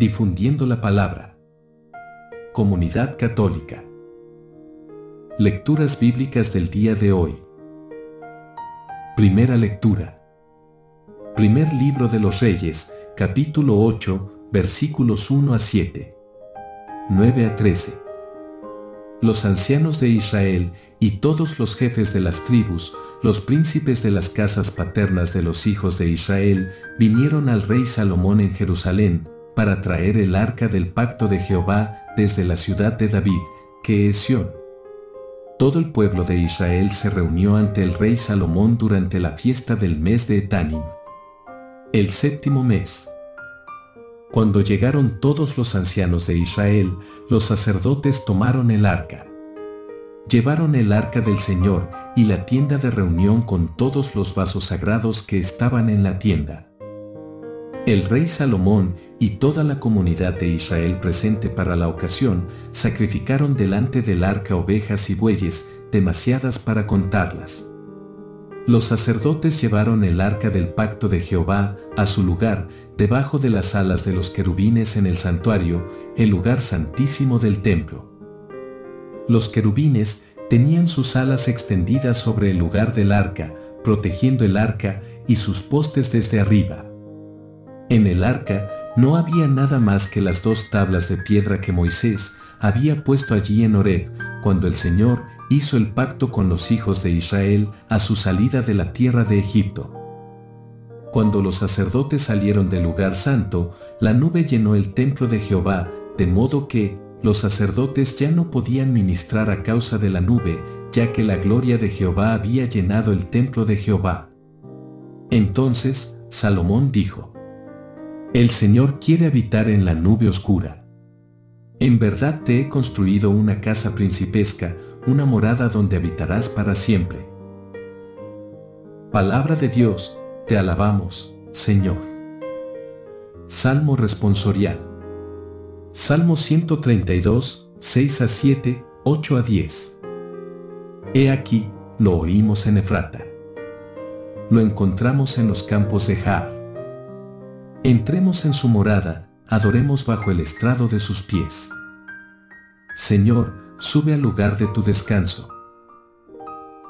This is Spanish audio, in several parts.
difundiendo la palabra. Comunidad Católica. Lecturas bíblicas del día de hoy. Primera lectura. Primer Libro de los Reyes, capítulo 8, versículos 1 a 7. 9 a 13. Los ancianos de Israel y todos los jefes de las tribus, los príncipes de las casas paternas de los hijos de Israel, vinieron al rey Salomón en Jerusalén, para traer el arca del pacto de Jehová desde la ciudad de David, que es Sión. Todo el pueblo de Israel se reunió ante el rey Salomón durante la fiesta del mes de Etánim, el séptimo mes. Cuando llegaron todos los ancianos de Israel, los sacerdotes tomaron el arca. Llevaron el arca del Señor y la tienda de reunión con todos los vasos sagrados que estaban en la tienda. El rey Salomón y toda la comunidad de Israel presente para la ocasión sacrificaron delante del arca ovejas y bueyes, demasiadas para contarlas. Los sacerdotes llevaron el arca del pacto de Jehová a su lugar, debajo de las alas de los querubines en el santuario, el lugar santísimo del templo. Los querubines tenían sus alas extendidas sobre el lugar del arca, protegiendo el arca y sus postes desde arriba. En el arca no había nada más que las dos tablas de piedra que Moisés había puesto allí en Horeb, cuando el Señor hizo el pacto con los hijos de Israel a su salida de la tierra de Egipto. Cuando los sacerdotes salieron del lugar santo, la nube llenó el templo de Jehová, de modo que los sacerdotes ya no podían ministrar a causa de la nube, ya que la gloria de Jehová había llenado el templo de Jehová. Entonces Salomón dijo: El Señor quiere habitar en la nube oscura. En verdad te he construido una casa principesca, una morada donde habitarás para siempre. Palabra de Dios, te alabamos, Señor. Salmo Responsorial. Salmo 132, 6 a 7, 8 a 10. He aquí, lo oímos en Efrata. Lo encontramos en los campos de Jaar. Entremos en su morada, adoremos bajo el estrado de sus pies. Señor, sube al lugar de tu descanso.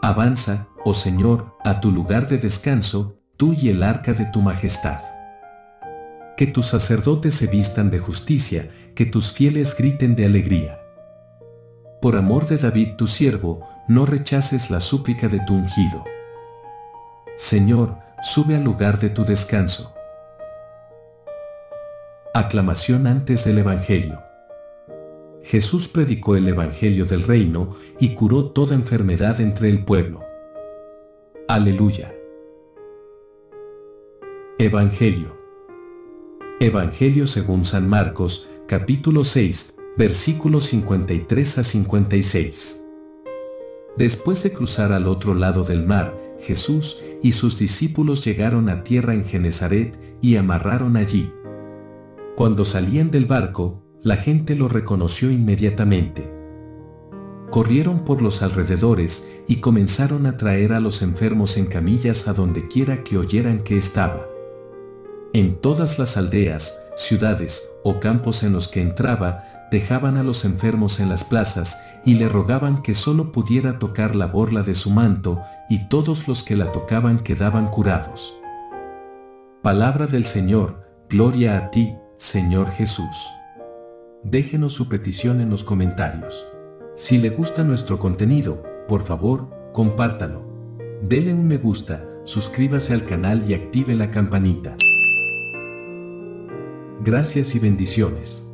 Avanza, oh Señor, a tu lugar de descanso, tú y el arca de tu majestad. Que tus sacerdotes se vistan de justicia, que tus fieles griten de alegría. Por amor de David tu siervo, no rechaces la súplica de tu ungido. Señor, sube al lugar de tu descanso. Aclamación antes del Evangelio. Jesús predicó el Evangelio del Reino y curó toda enfermedad entre el pueblo. Aleluya. Evangelio. Evangelio según San Marcos, capítulo 6, versículos 53 a 56. Después de cruzar al otro lado del mar, Jesús y sus discípulos llegaron a tierra en Genesaret y amarraron allí. Cuando salían del barco, la gente lo reconoció inmediatamente. Corrieron por los alrededores y comenzaron a traer a los enfermos en camillas a dondequiera que oyeran que estaba. En todas las aldeas, ciudades o campos en los que entraba, dejaban a los enfermos en las plazas y le rogaban que solo pudiera tocar la borla de su manto, y todos los que la tocaban quedaban curados. Palabra del Señor, gloria a ti, Señor Jesús. Déjenos su petición en los comentarios. Si le gusta nuestro contenido, por favor, compártalo. Dele un me gusta, suscríbase al canal y active la campanita. Gracias y bendiciones.